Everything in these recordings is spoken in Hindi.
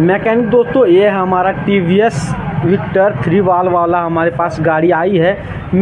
मैकेनिक दोस्तों, ये हमारा TVS विक्टर 3 valve वाला हमारे पास गाड़ी आई है।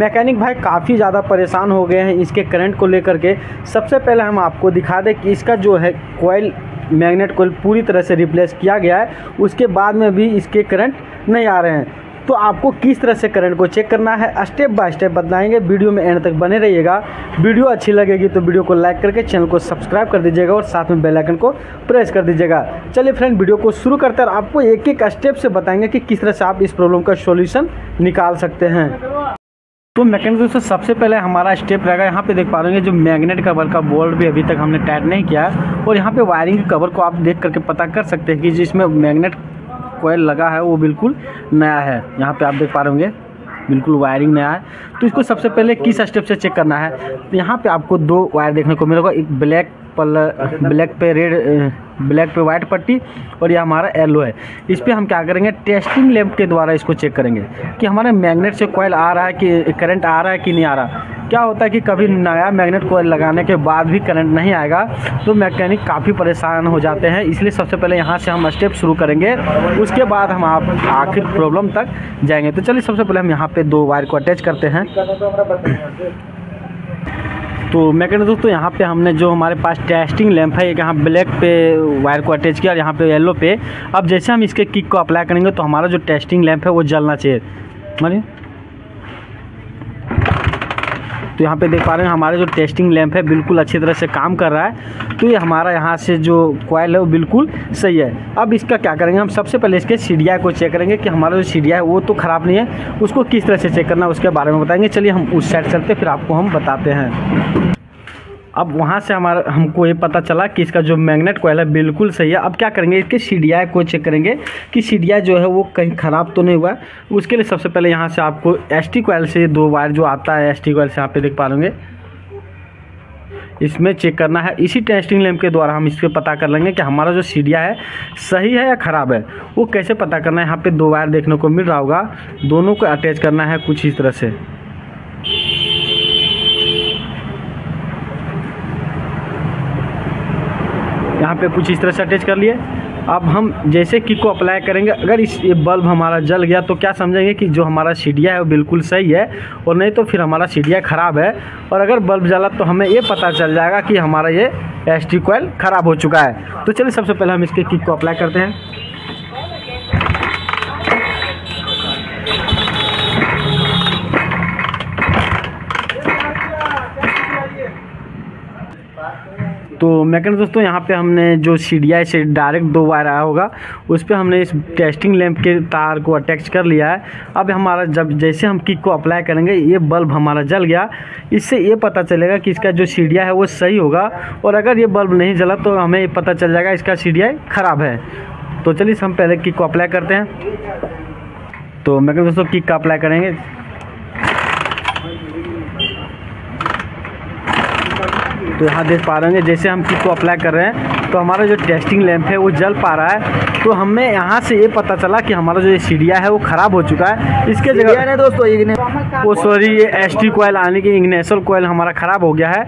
मैकेनिक भाई काफ़ी ज़्यादा परेशान हो गए हैं इसके करंट को लेकर के। सबसे पहले हम आपको दिखा दें कि इसका जो है कॉइल, मैग्नेट कॉइल पूरी तरह से रिप्लेस किया गया है, उसके बाद में भी इसके करंट नहीं आ रहे हैं। तो आपको किस तरह से करंट को चेक करना है स्टेप बाय स्टेप बताएंगे, वीडियो में एंड तक बने रहिएगा। वीडियो अच्छी लगेगी तो वीडियो को लाइक करके चैनल को सब्सक्राइब कर दीजिएगा और साथ में बेल आइकन को प्रेस कर दीजिएगा। चलिए फ्रेंड, वीडियो को शुरू करते हैं। आपको एक एक स्टेप से बताएंगे कि किस तरह से आप इस प्रॉब्लम का सॉल्यूशन निकाल सकते हैं। तो मैकेनिक दोस्तों, सबसे पहले हमारा स्टेप रहेगा, यहाँ पे देख पा रहे हैं जो मैग्नेट कवर का बोल्ट भी अभी तक हमने टाइट नहीं किया और यहाँ पे वायरिंग के कवर को आप देख करके पता कर सकते हैं कि जिसमें मैग्नेट कॉइल लगा है वो बिल्कुल नया है। यहाँ पे आप देख पा रहे होंगे बिल्कुल वायरिंग नया है। तो इसको सबसे पहले किस स्टेप से चेक करना है, तो यहाँ पे आपको 2 वायर देखने को मिलेगा, एक ब्लैक पे वाइट पट्टी और ये हमारा येलो है। इस पर हम क्या करेंगे, टेस्टिंग लैंप के द्वारा इसको चेक करेंगे कि हमारे मैग्नेट से कॉइल आ रहा है कि करंट आ रहा है कि नहीं आ रहा। क्या होता है कि कभी नया मैग्नेट कॉइल लगाने के बाद भी करंट नहीं आएगा तो मैकेनिक काफ़ी परेशान हो जाते हैं, इसलिए सबसे पहले यहाँ से हम स्टेप शुरू करेंगे, उसके बाद हम आप आखिर प्रॉब्लम तक जाएंगे। तो चलिए सबसे पहले हम यहाँ पर 2 वायर को अटैच करते हैं। तो मैकेनिक दोस्तों, यहाँ पे हमने जो हमारे पास टेस्टिंग लैंप है, एक यहाँ ब्लैक पे वायर को अटैच किया और यहाँ पे येलो पे। अब जैसे हम इसके किक को अप्लाई करेंगे तो हमारा जो टेस्टिंग लैंप है वो जलना चाहिए, मानिए। तो यहाँ पे देख पा रहे हैं हमारा जो टेस्टिंग लैंप है बिल्कुल अच्छी तरह से काम कर रहा है। तो ये हमारा यहाँ से जो कॉइल है वो बिल्कुल सही है। अब इसका क्या करेंगे, हम सबसे पहले इसके CDI को चेक करेंगे कि हमारा जो CDI है वो तो ख़राब नहीं है, उसको किस तरह से चेक करना है उसके बारे में बताएंगे। चलिए हम उस साइड चलते फिर आपको हम बताते हैं। अब वहाँ से हमको ये पता चला कि इसका जो मैग्नेट कॉइल है बिल्कुल सही है। अब क्या करेंगे, इसके CDI को चेक करेंगे कि CDI जो है वो कहीं ख़राब तो नहीं हुआ। उसके लिए सबसे पहले यहाँ से आपको ST कॉइल से 2 वायर जो आता है ST कॉइल से, यहाँ पे देख पा लेंगे, इसमें चेक करना है। इसी टेस्टिंग लैंप के द्वारा हम इस पर पता कर लेंगे कि हमारा जो CDI है सही है या ख़राब है। वो कैसे पता करना है, यहाँ पर 2 वायर देखने को मिल रहा होगा, दोनों को अटैच करना है कुछ इस तरह से। यहाँ पे कुछ इस तरह से अटैच कर लिए। अब हम जैसे किक को अप्लाई करेंगे, अगर इस बल्ब हमारा जल गया तो क्या समझेंगे कि जो हमारा CDI है वो बिल्कुल सही है, और नहीं तो फिर हमारा CDI ख़राब है। और अगर बल्ब जला तो हमें ये पता चल जाएगा कि हमारा ये ST कॉइल ख़राब हो चुका है। तो चलिए सबसे पहले हम इसके किक को अप्लाई करते हैं। तो मैकेनिक दोस्तों, यहाँ पे हमने जो CDI से डायरेक्ट 2 वायर आया होगा उस पर हमने इस टेस्टिंग लैंप के तार को अटैच कर लिया है। अब हमारा जैसे हम किक को अप्लाई करेंगे, ये बल्ब हमारा जल गया, इससे ये पता चलेगा कि इसका जो CDI है वो सही होगा, और अगर ये बल्ब नहीं जला तो हमें ये पता चल जाएगा इसका CDI ख़राब है। तो चलिए हम पहले किक को अप्लाई करते हैं। तो मैकेनिक दोस्तों, किक का अप्लाई करेंगे। तो यहाँ देख पा रहे हैं जैसे हम किक को अप्लाई कर रहे हैं तो हमारा जो टेस्टिंग लैंप है वो जल पा रहा है। तो हमें यहाँ से ये पता चला कि हमारा जो ये CDI है वो ख़राब हो चुका है। इसके जगह है दोस्तों वो सॉरी ये ST कॉइल आने की इग्नेशन कॉइल हमारा ख़राब हो गया है।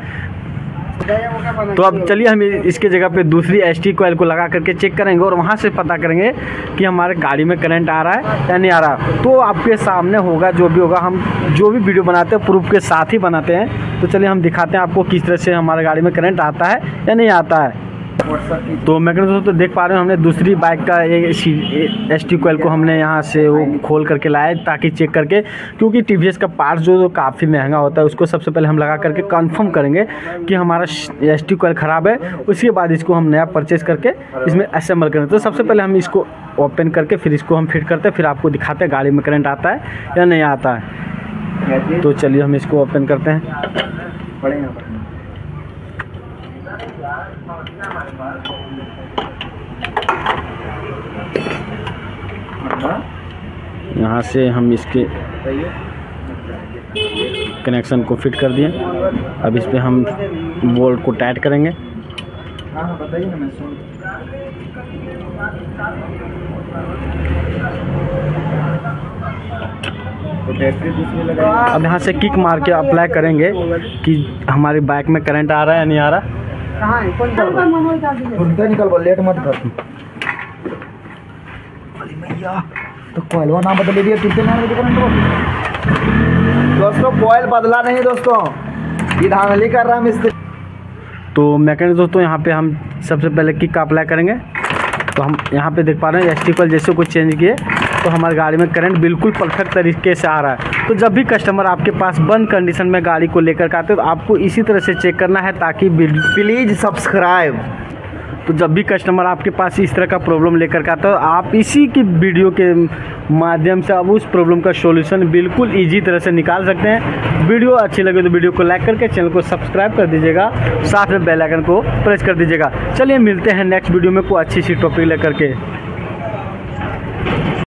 तो अब चलिए हम इसके जगह पे दूसरी ST कॉइल को लगा करके चेक करेंगे और वहाँ से पता करेंगे कि हमारे गाड़ी में करंट आ रहा है या नहीं आ रहा। तो आपके सामने होगा जो भी होगा, हम जो भी वीडियो बनाते हैं प्रूफ के साथ ही बनाते हैं। तो चलिए हम दिखाते हैं आपको किस तरह से हमारे गाड़ी में करंट आता है या नहीं आता है। तो मैकेनिक दोस्तों, तो देख पा रहे हैं हमने दूसरी बाइक का ST कॉइल को हमने यहाँ से वो खोल करके लाए ताकि चेक करके, क्योंकि TVS का पार्ट जो काफ़ी महंगा होता है उसको सबसे पहले हम लगा करके कंफर्म करेंगे कि हमारा ST कॉइल ख़राब है, उसके बाद इसको हम नया परचेज़ करके इसमें असेंबल करेंगे। तो सबसे पहले हम इसको ओपन करके फिर इसको हम फिट करते हैं, फिर आपको दिखाते हैं गाड़ी में करंट आता है या नहीं आता है। तो चलिए हम इसको ओपन करते हैं। यहाँ से हम इसके कनेक्शन को फिट कर दिए। अब इस पर हम बोल्ट को टाइट करेंगे। अब यहाँ से किक मार के अप्लाई करेंगे कि हमारी बाइक में करंट आ रहा है या नहीं आ रहा। लेट मत कर। भाई भैया तो कोयल वो ना बदले दिया कितने में करंट को। दोस्तों कोयल बदला नहीं दोस्तों, ये धांधली कर रहा है मिस्त्री। तो मैकेनिक दोस्तों यहाँ पे हम सबसे पहले किक का अप्लाई करेंगे। तो हम यहाँ पे देख पा रहे हैं एसटी कॉइल जैसे कुछ चेंज किए तो हमारी गाड़ी में करंट बिल्कुल परफेक्ट तरीके से आ रहा है। तो जब भी कस्टमर आपके पास बंद कंडीशन में गाड़ी को लेकर आते हैं तो आपको इसी तरह से चेक करना है ताकि प्लीज़ सब्सक्राइब। तो जब भी कस्टमर आपके पास इस तरह का प्रॉब्लम लेकर के आता है आप इसी की वीडियो के माध्यम से अब उस प्रॉब्लम का सॉल्यूशन बिल्कुल इजी तरह से निकाल सकते हैं। वीडियो अच्छी लगे तो वीडियो को लाइक करके चैनल को सब्सक्राइब कर दीजिएगा, साथ में बेल आइकन को प्रेस कर दीजिएगा। चलिए मिलते हैं नेक्स्ट वीडियो में कोई अच्छी सी टॉपिक लेकर के।